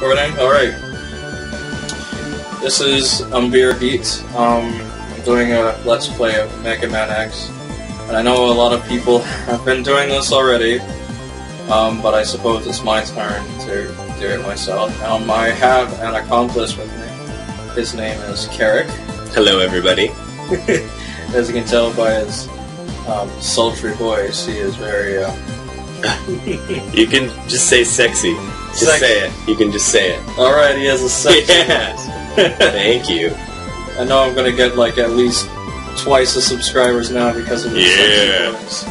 Recording? Alright. This is Ambir Beat. I'm doing a Let's Play of Mega Man X. And I know a lot of people have been doing this already, but I suppose it's my turn to do it myself. I have an accomplice with me. His name is Karrick. Hello, everybody. As you can tell by his sultry voice, he is very... You can just say sexy. You can just say it. Alright, he has a sexy voice. Thank you. I know I'm gonna get like at least twice the subscribers now because of his sexy voice.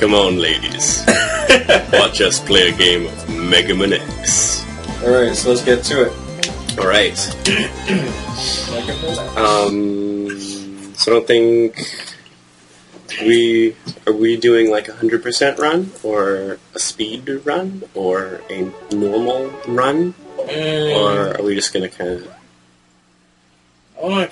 Come on, ladies. Watch us play a game of Mega Man X. Alright, so let's get to it. Alright. So I don't think... Are we doing like a 100% run, or a speed run, or a normal run, or are we just gonna I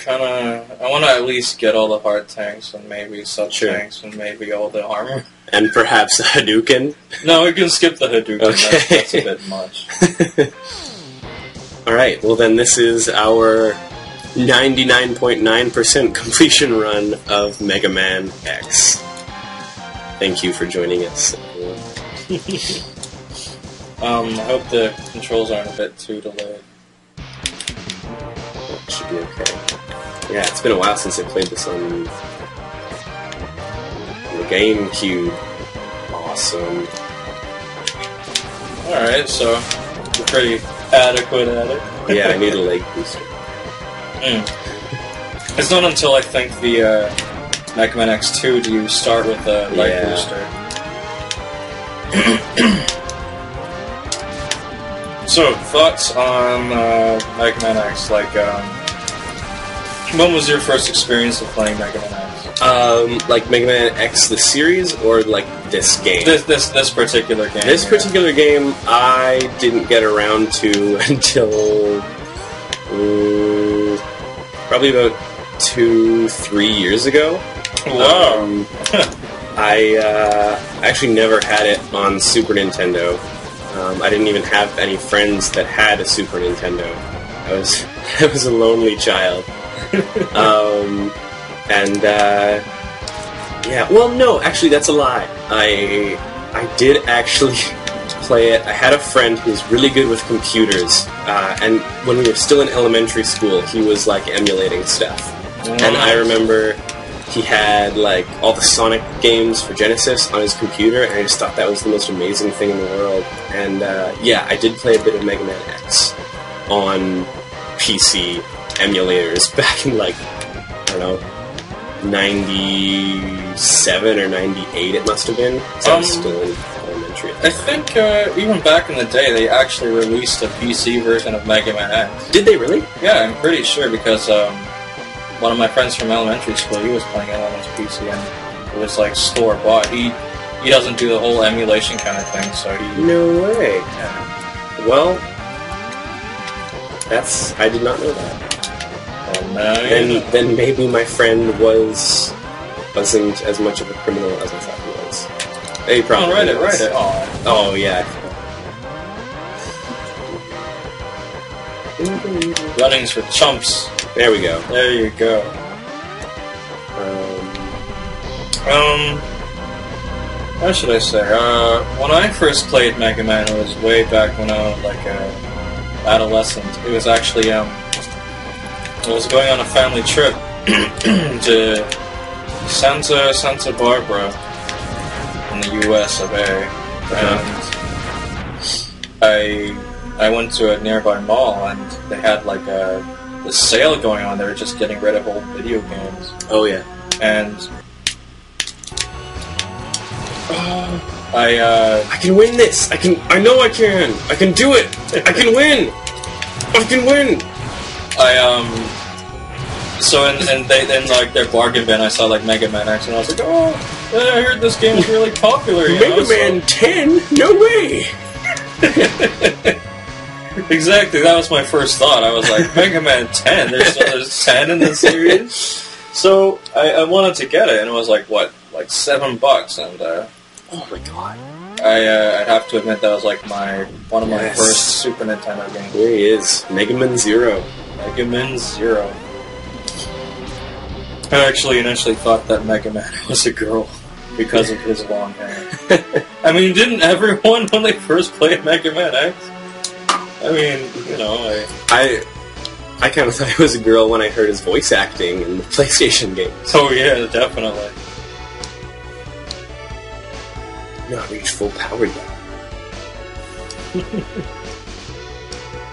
wanna at least get all the hard tanks and maybe sub tanks and maybe all the armor and perhaps a Hadouken. No, we can skip the Hadouken. Okay. That's a bit much. All right. Well, then this is our 99.9% completion run of Mega Man X. Thank you for joining us. I hope the controls aren't a bit too delayed. It should be okay. Yeah, it's been a while since I played this on the GameCube. Awesome. Alright, so you're pretty adequate at it. Yeah, I need a Light Booster. It's not until I think the Mega Man X2 do you start with the Light Booster. So, thoughts on Mega Man X? Like, when was your first experience of playing Mega Man X? Like Mega Man X the series, or like this game? This particular game. This particular game, I didn't get around to until... probably about 2-3 years ago. Wow. I actually never had it on Super Nintendo. I didn't even have any friends that had a Super Nintendo. I was a lonely child. Yeah. Well, no, actually, that's a lie. I did actually play it. I had a friend who was really good with computers, and when we were still in elementary school, he was like emulating stuff. And I remember he had like all the Sonic games for Genesis on his computer, and I just thought that was the most amazing thing in the world. And yeah, I did play a bit of Mega Man X on PC emulators back in like, I don't know, 97 or 98 it must have been. So I was still in elementary. I think even back in the day they actually released a PC version of Mega Man X. Did they really? Yeah, I'm pretty sure, because one of my friends from elementary school, he was playing it on his PC, and it was like store bought. He doesn't do the whole emulation kind of thing, so he... No way. Yeah. Well, that's... I did not know that. Then maybe my friend wasn't as much of a criminal as I thought he was. He probably was. Oh yeah. Runnings for chumps. There we go. There you go. How should I say? When I first played Mega Man, it was way back when I was like an adolescent. It was actually I was going on a family trip to Santa Barbara in the U.S. of A. And I went to a nearby mall, and they had like a sale going on. They were just getting rid of old video games. Oh yeah. And I can win this. I know I can. I can do it. I can win. I can win. So in like their bargain bin, I saw like Mega Man X, and I was like, oh, I heard this game is really popular. Mega Man 10? No way! Exactly, that was my first thought. I was like, Mega Man 10? There's 10 in this series? So I wanted to get it, and it was like, what, like $7, and oh my god. I have to admit that was like one of my first Super Nintendo games. There he is, Mega Man Zero. Mega Man Zero. I actually initially thought that Mega Man was a girl because of his long hair. I mean, didn't everyone when they first played Mega Man X? I mean, you know, I kind of thought he was a girl when I heard his voice acting in the PlayStation games. Oh yeah, definitely. Not reach full power yet.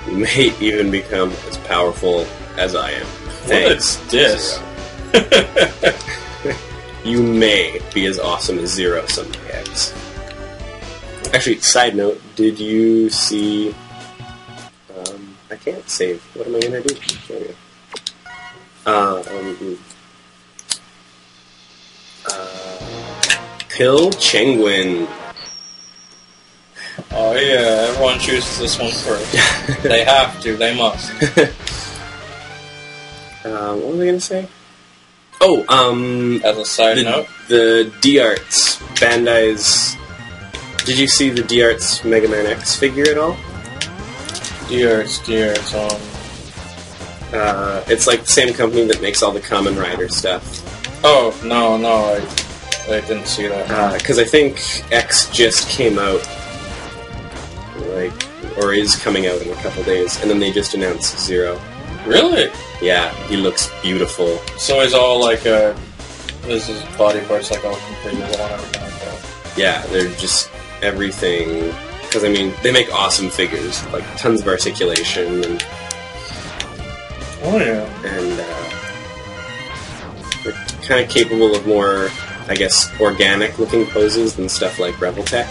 You may even become as powerful as I am. Thanks, what a diss. You may be as awesome as Zero someday, X. Actually, side note, did you see... I can't save. What am I going to do? There we go. Kill Chenguin. Oh yeah, everyone chooses this one first. They have to, they must. What was I going to say? Oh, as a side note, the D-Arts, Bandai's... Did you see the D-Arts Mega Man X figure at all? D-Arts, it's like the same company that makes all the Kamen Rider stuff. Oh, no, I didn't see that. Because I think X just came out, or is coming out in a couple days, and then they just announced Zero. Really? Yeah, he looks beautiful. So he's all his body parts all completely blown out and everything like that. Yeah, they're just everything... Because, I mean, they make awesome figures, like tons of articulation and... Oh, yeah. And, they're kind of capable of more, I guess, organic-looking poses than stuff like Rebel Tech.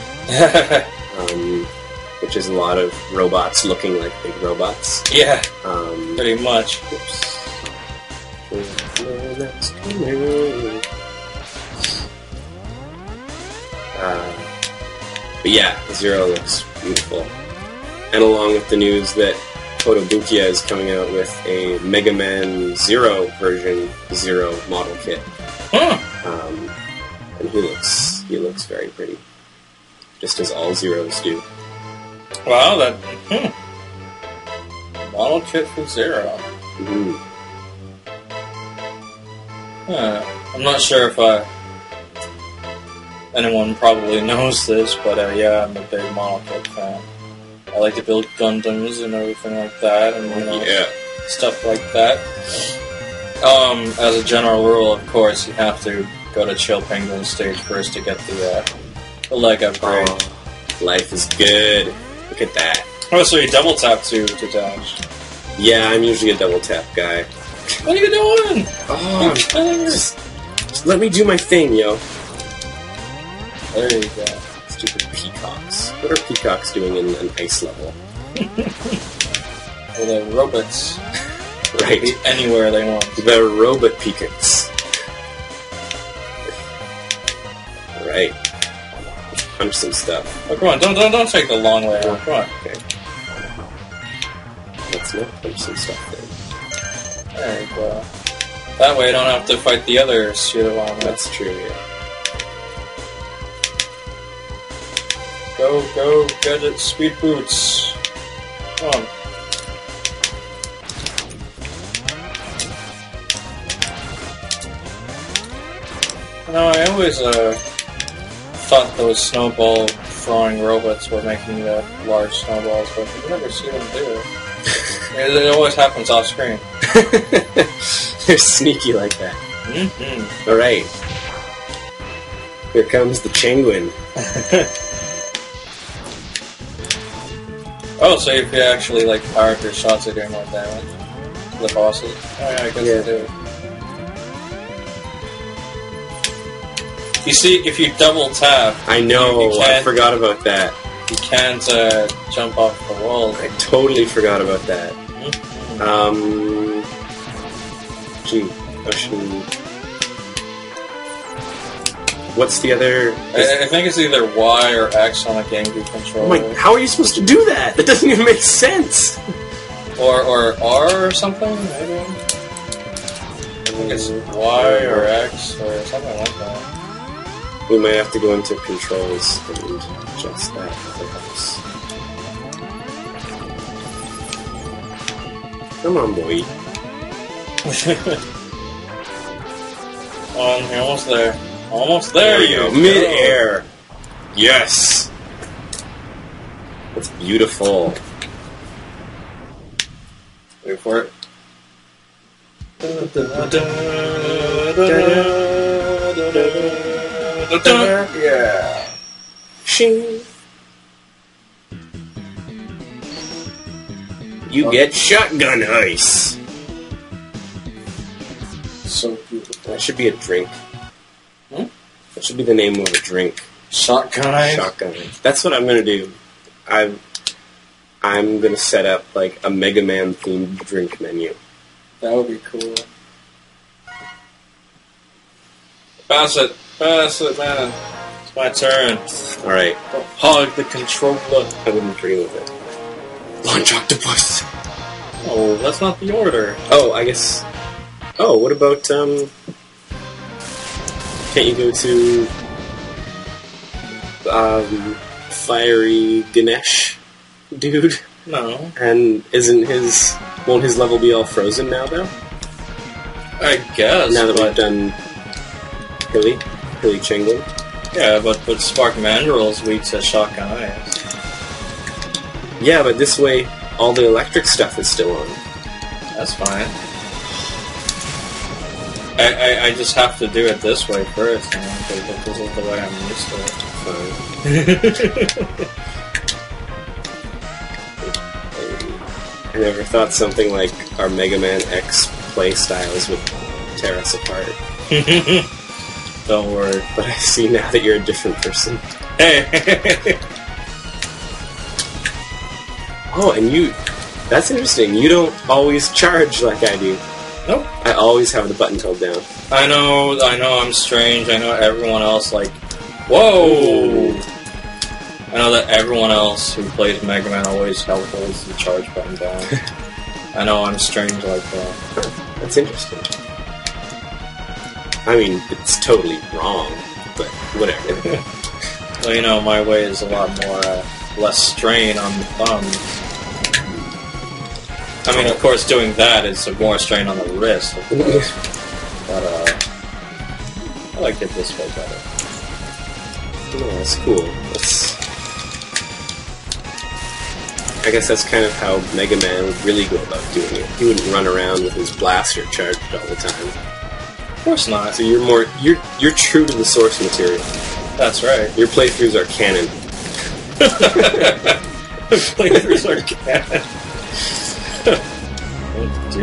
Which is a lot of robots looking like big robots. Yeah, pretty much. Oops. But yeah, Zero looks beautiful. And along with the news that Kotobukiya is coming out with a Mega Man Zero version, Zero model kit. Huh. And he looks very pretty. Just as all Zeros do. Wow, that... Model kit for Zero. Mm-hmm. I'm not sure if anyone probably knows this, but yeah, I'm a big model kit fan. I like to build Gundams and everything like that, and stuff like that. As a general rule, of course, you have to go to Chill Penguin stage first to get the leg upgrade. Oh, life is good. Look at that. Oh, so you double tap to dodge. Yeah, I'm usually a double tap guy. What are you doing? Oh, just let me do my thing, yo. There you go. Stupid peacocks. What are peacocks doing in an ice level? Well, they're robots. Right. They can be anywhere they want. They're robot peacocks. Right. Punch some stuff. Oh, come on, don't take the long way out. Come on. Okay. Let's not punch some stuff then. There you go. That way I don't have to fight the other pseudo-armor. That's true, yeah. Go, get it, sweet boots. Come on. No, I always thought those snowball throwing robots were making the large snowballs, but you never see them do it. It always happens off screen. They're sneaky like that. Mm-hmm. Alright. Here comes the Chenguin. Oh, so if you actually, power up your shots, they do more damage. The bosses. Oh, yeah, I guess they do. You see, if you double tap... I know, I forgot about that. You can't, jump off the wall. I totally forgot about that. Mm-hmm. Gee, Ocean... What's the other... I think it's either Y or X on a GameCube controller. Oh my, how are you supposed to do that? That doesn't even make sense! Or R or something, maybe? I think it's Y or X or something like that. We may have to go into controls and adjust that perhaps. Come on, boy. I'm almost there. Almost there, there you go. Mid-air. Yes. It's beautiful. Wait for it. Yeah. Shing. You get shotgun ice. So beautiful. That should be a drink. Hmm? That should be the name of a drink. Shotgun ice. Shotgun ice. That's what I'm gonna do. I'm gonna set up like a Mega Man themed drink menu. That would be cool. Bounce it. Pass it, man. It's my turn. Alright. Hog the controller. I wouldn't dream of it. Launch Octopus! Oh, that's not the order. Oh, I guess... Oh, what about, Can't you go to... Fiery Ganesh dude? No. And isn't his... Won't his level be all frozen now, though? I guess. Now that we've done... Hilly? Really Chenguin. Yeah, but Spark Mandrill is weak to shotgun eyes. Yeah, but this way all the electric stuff is still on. That's fine. I just have to do it this way first, you know, because this is the way I'm used to it. So. I never thought something like our Mega Man X play styles would tear us apart. Don't worry, but I see now that you're a different person. Hey! Oh, and you... That's interesting. You don't always charge like I do. Nope. I always have the button held down. I know, I'm strange. I know everyone else, like... Whoa! Ooh. I know that everyone else who plays Mega Man always holds the charge button down. I know, I'm strange like that. That's interesting. I mean, it's totally wrong, but whatever. Well, you know, my way is a lot more, less strain on the thumbs. I mean, of course, doing that is more strain on the wrist, of course. But, I like it this way better. Oh, that's cool. That's... I guess that's kind of how Mega Man would really go about doing it. He wouldn't run around with his blaster charged all the time. Of course not. So you're more you're true to the source material. That's right. Your playthroughs are canon. Playthroughs are canon.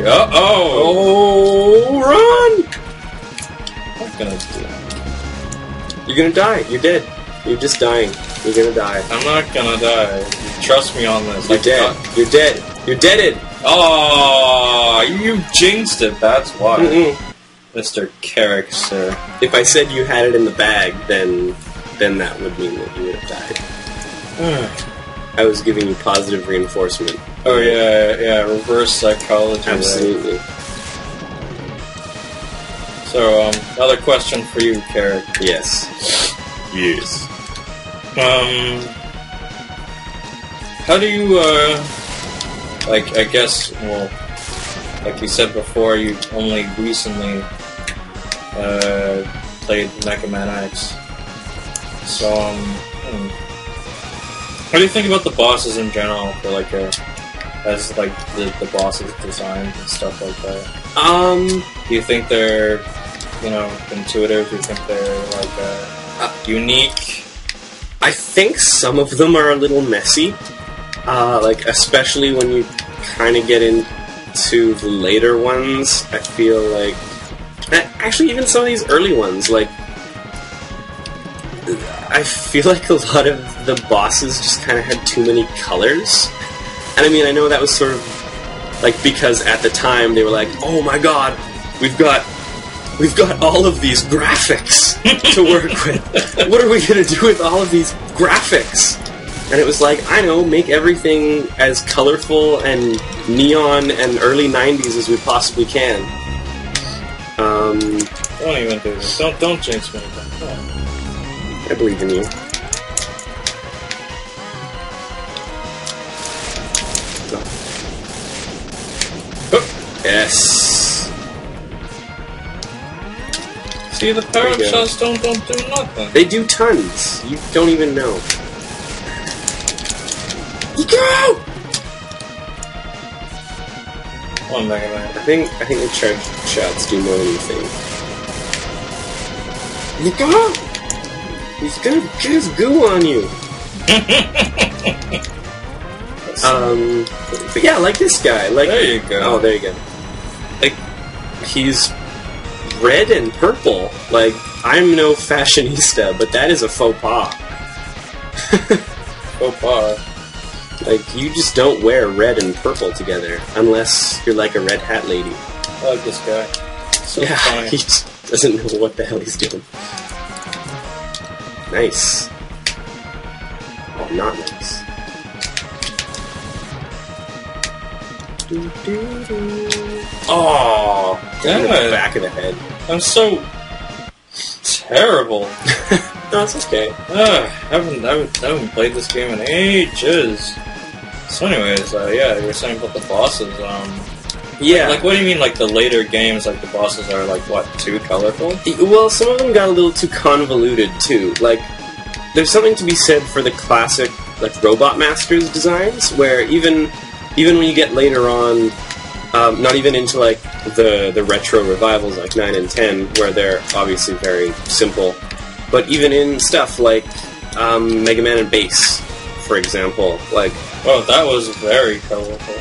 Oh, run! What can I do? You're gonna die. You're dead. You're just dying. You're gonna die. I'm not gonna die. Trust me on this. You're dead. You're dead. You're deaded. Oh, you jinxed it. That's why. Mm-mm. Mr. Karrick, sir. If I said you had it in the bag, then that would mean that you would have died. I was giving you positive reinforcement. Oh yeah, reverse psychology. Absolutely. Right? So, another question for you, Karrick. Yes. Yes. How do you, like, I guess, well, like you said before, you only recently... played Mega Man X. So, what do you think about the bosses in general for like a, as like the bosses designed and stuff like that? Do you think they're, you know, intuitive? Do you think they're like unique? I think some of them are a little messy. Like especially when you kind of get into the later ones, I feel like. Actually, even some of these early ones, like, I feel like a lot of the bosses just kind of had too many colors. And I mean, I know that was sort of, like, because at the time they were like, oh my god, we've got all of these graphics to work with. What are we going to do with all of these graphics? And it was like, I know, make everything as colorful and neon and early 90s as we possibly can. Don't even do this. Don't jinx me. I believe in you. Yes. See, the power shots don't do nothing. They do tons. You don't even know. Go! One Mega Man. I think the charge shots do more than you think. Look out! He's gonna get his goo on you. But yeah, like this guy. Like there you go. Oh, there you go. Like he's red and purple. Like I'm no fashionista, but that is a faux pas. Faux pas. Like, you just don't wear red and purple together, unless you're like a red hat lady. I like this guy. So yeah, funny. He just doesn't know what the hell he's doing. Nice. Oh, not nice. Oh, damn it. The back of the head. I'm so terrible. No, it's okay. I haven't played this game in ages. So anyways, yeah, you were saying about the bosses, yeah. Like, what do you mean, like, the later games, like, the bosses are, like, what, too colorful? Well, some of them got a little too convoluted, too. Like, there's something to be said for the classic, like, Robot Masters designs, where even when you get later on, not even into, like, the retro revivals, like 9 and 10, where they're obviously very simple, but even in stuff like Mega Man and Bass, for example, like... Oh, that was very colorful.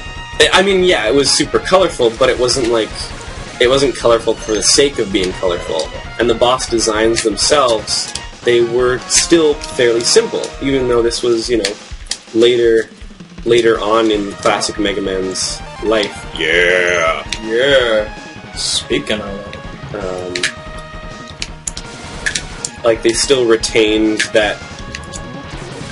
I mean, yeah, it was super colorful, but it wasn't like... It wasn't colorful for the sake of being colorful. And the boss designs themselves, they were still fairly simple, even though this was, you know, later on in classic Mega Man's life. Yeah! Yeah! Speaking of... like, they still retained that...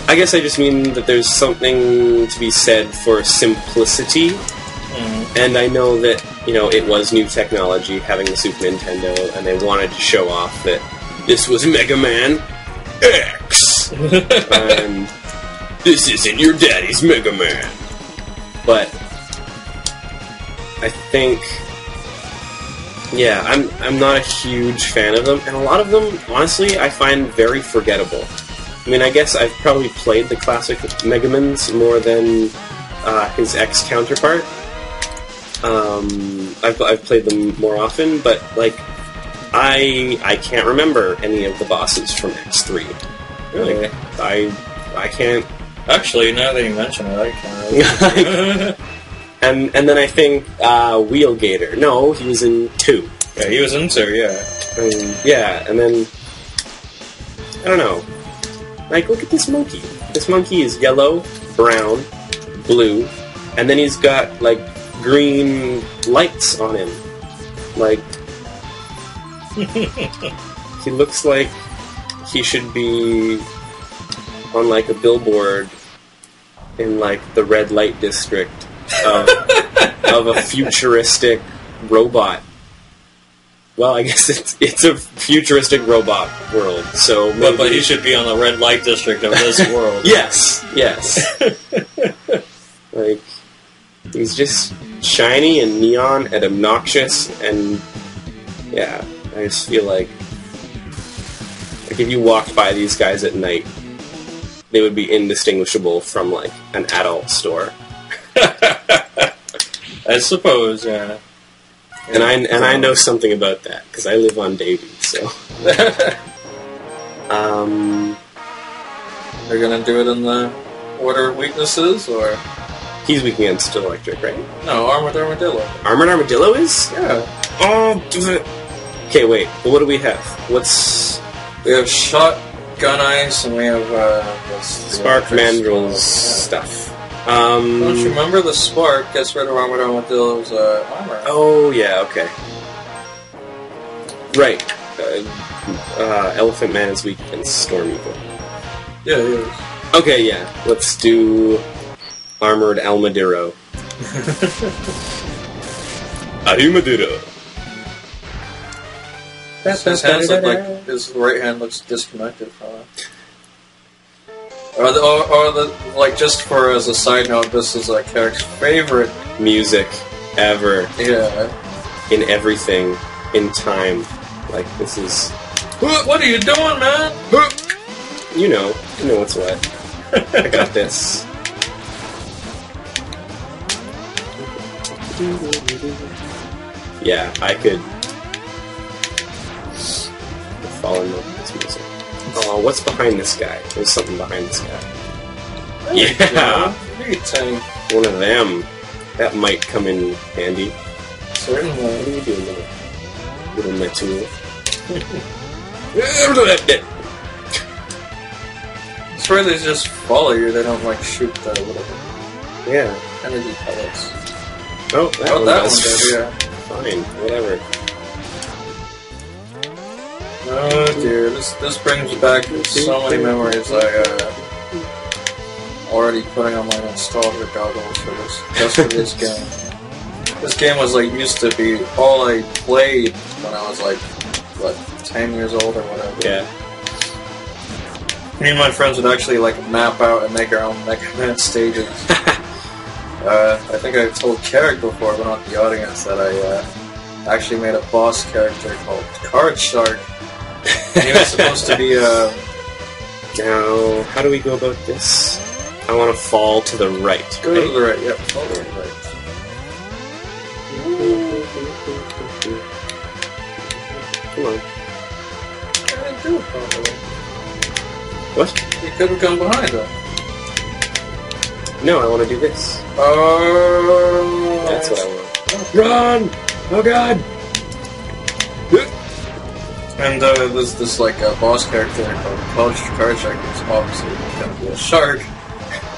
I guess I just mean that there's something to be said for simplicity. Mm-hmm. And I know that, you know, it was new technology, having the Super Nintendo, and they wanted to show off that this was Mega Man X! And this isn't your daddy's Mega Man! But... I think... Yeah, I'm not a huge fan of them, and a lot of them, honestly, I find very forgettable. I mean, I guess I've probably played the classic Mega Mans more than his X counterpart. I've played them more often, but like, I can't remember any of the bosses from X3. Really, like, I can't. Actually, now that you mention it, I can't remember. And then I think Wheel Gator. No, he was in 2. Yeah, he was in 2. Yeah. Yeah, and then I don't know. Like, look at this monkey. This monkey is yellow, brown, blue, and then he's got like green lights on him. Like he looks like he should be on like a billboard in like the red light district. Of a futuristic robot. Well, I guess it's a futuristic robot world, so maybe... But he should be on the red light district of this world. Yes, yes. Like, he's just shiny and neon and obnoxious, and yeah, I just feel like if you walked by these guys at night, they would be indistinguishable from, like, an adult store. I suppose, yeah. And I know something about that because I live on Davie, so. They're gonna do it in the order of weaknesses, or he's weak against electric, right? No, Armored Armadillo. Armored Armadillo is? Yeah. Oh. Okay, wait. Well, what do we have? We have shotgun ice, and we have Spark Mandrill's stuff. Don't you remember the spark gets rid of Armored Armadillo's armor? Oh, yeah, okay. Right. Elephant Man is weak against Storm Evil. Yeah, he is. Okay, yeah. Let's do Armored Almadiro. Ahumadiro. His hands look like his right hand looks disconnected from it. Or like, just for as a side note, this is like Karrick's favorite music ever. Yeah. In everything, in time. Like, this is. What are you doing, man? You know what's what. I got this. Yeah, I could fall in love with this music. Oh, what's behind this guy? There's something behind this guy. Yeah! One of them. That might come in handy. Certainly. What are you doing with it? Little my tool. It's where they just follow you, they don't like shoot the little yeah. energy pellets. Oh, that one does, yeah. Fine, whatever. Oh dear, this brings back so many memories. I'm already putting on my nostalgia goggles for this, just for this game. This game was like used to be all I played when I was like, what, 10 years old or whatever. Yeah. Me and my friends would actually like map out and make our own Mega Man stages. I think I told Karrick before, but not the audience, that I actually made a boss character called Card Shark. And he was supposed to be a... Now, how do we go about this? I want to fall to the right. Go to the right, yep. Fall to the right. Come on. I didn't do it properly. What? He couldn't come behind though. No, I want to do this. Oh, that's what I want. Run! Oh god! And this like boss character called Card Shark was obviously going to be a shark,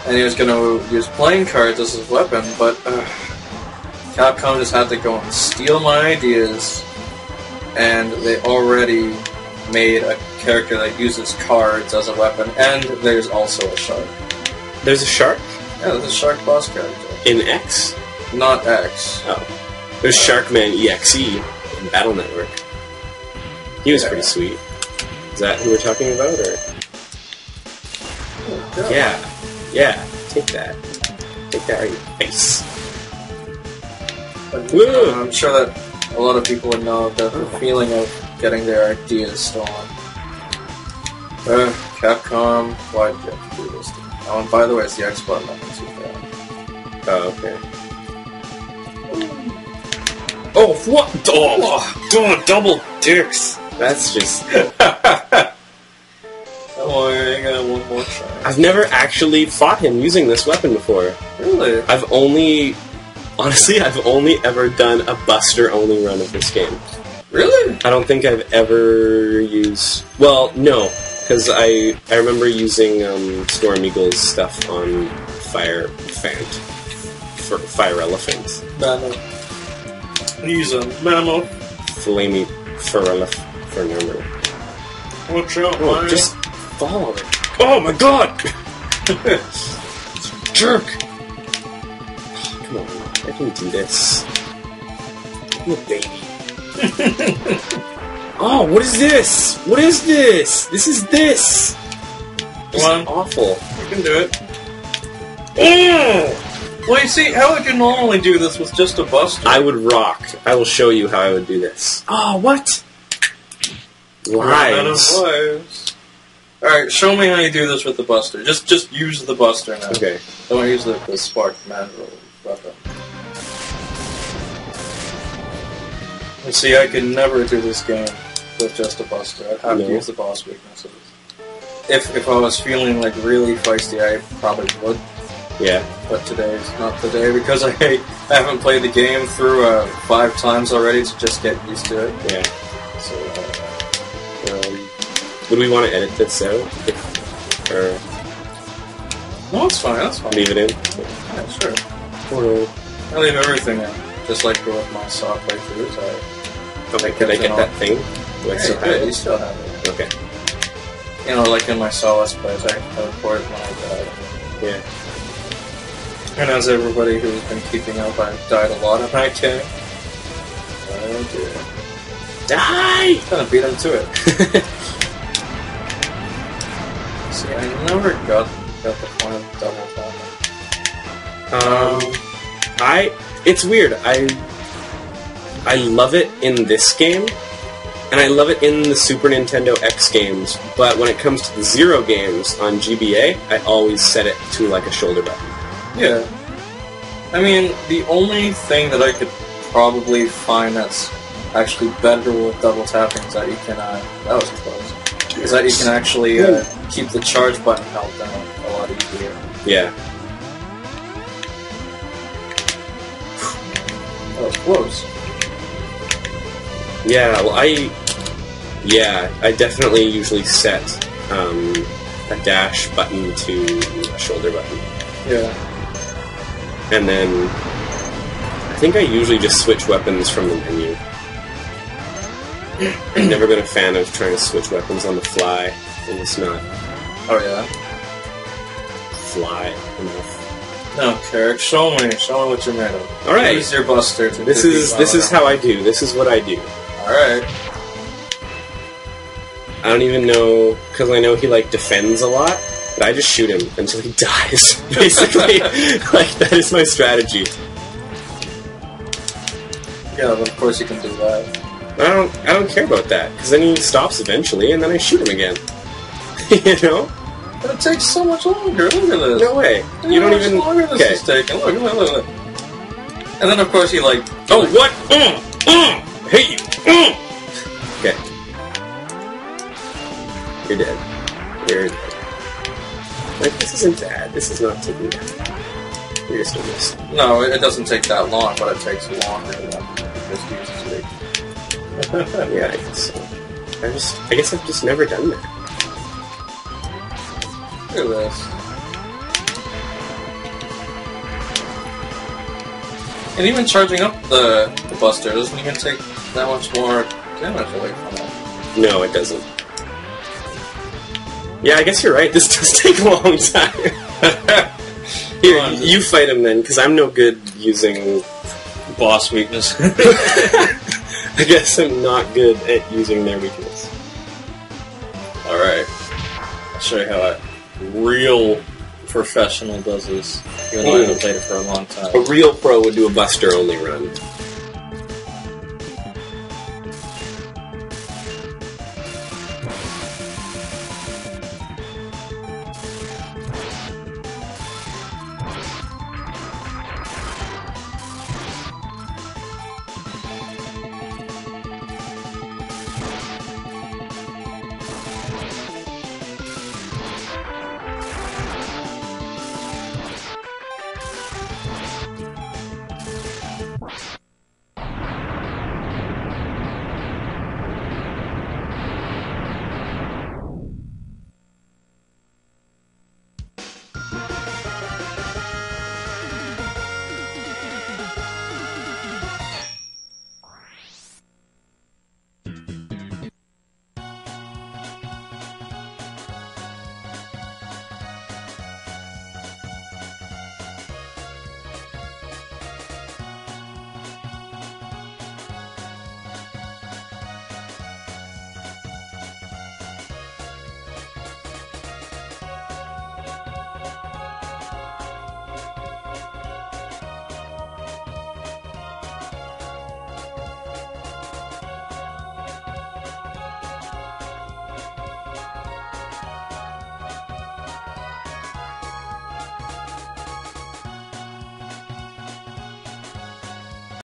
and he was going to use playing cards as his weapon. But Capcom just had to go and steal my ideas, and they already made a character that uses cards as a weapon, and there's also a shark. There's a shark. Yeah, there's a shark boss character. In X? Not X. Oh. There's Sharkman EXE in Battle Network. He was pretty sweet. Is that who we're talking about, or...? Oh, yeah. Yeah. Take that. Take that out of your face. But, I'm sure that a lot of people would know the feeling of getting their ideas stolen. Capcom, why did you have to do this? Oh, and by the way, it's the X button on the keyboard. Oh, okay. Oh, what? Oh, double dicks! That's just... Oh, I got one more shot. I've never actually fought him using this weapon before. Really? I've only... Honestly, I've only ever done a Buster-only run of this game. Really? I don't think I've ever used... Well, no. Because I remember using Storm Eagle's stuff on Fire Elephant. Mammoth. He's a mammoth. Flamey Fire Elephant. Watch out, man. Just follow it. Oh my god! It's a jerk! Come on, I can do this. I'm a baby. Oh, what is this? What is this? This is this! This is awful. You can do it. Oh! Well, you see, how would you normally do this with just a buster? I would rock. I will show you how I would do this. Oh, what? Lies. Alright, show me how you do this with the buster. Just use the buster now. Okay. Don't use the Spark Mandrill weapon. You see, I can never do this game with just a buster. I'd have to use the boss weaknesses. If I was feeling like really feisty, I probably would. Yeah. But today's not the day because I haven't played the game through 5 times already to just get used to it. Yeah. So would we want to edit this out? Or no, it's fine. That's fine. Leave it in. Yeah, sure. Cool. I leave everything in. Just like with my soft playthroughs, Did I get that thing? Do I still have it? You still have it. Okay. You know, like in my Solace plays, I record when I died. Yeah. And as everybody who's been keeping up, I've died a lot of my game. Oh dear. Die! Gonna beat him to it. See, I never got the point of double falling. It's weird. I love it in this game, and I love it in the Super Nintendo X games, but when it comes to the Zero games on GBA, I always set it to like a shoulder button. Yeah. I mean, the only thing that I could probably find that's actually better with double tapping is that you can, that was close, is that you can actually keep the charge button held down a lot easier. Yeah. That was close. Yeah, well, I definitely usually set a dash button to a shoulder button. Yeah. And then, I think I usually just switch weapons from the menu. I've never been a fan of trying to switch weapons on the fly, and it's not... Oh, yeah? ...fly enough. No, Karrick, show me what you're made of. Alright! Use your buster to This is how I do, this is what I do. Alright. I don't even know, because I know he, like, defends a lot. But I just shoot him until he dies, basically. Like, that is my strategy. Yeah, but of course you can do that. I don't care about that, because then he stops eventually, and then I shoot him again. You know? But it takes so much longer, look at this. No way. You don't even... How much longer this is taking, look. And then of course he like... Oh, like, what? Hate you! Okay. You're dead. You're dead. Like, this isn't bad. This is not taking that. You're just doing this. No, it doesn't take that long, but it takes longer than this uses me. Yeah, I guess so. I guess I've just never done that. Look at this. And even charging up the buster doesn't even take that much more damage away from it. No, it doesn't. Yeah, I guess you're right. This does take a long time. Here, on, you fight him then, because I'm no good using... boss weakness. I guess I'm not good at using their weakness. Alright. I'll show you how a real professional does this. Even though I haven't played it for a long time. A real pro would do a buster only run.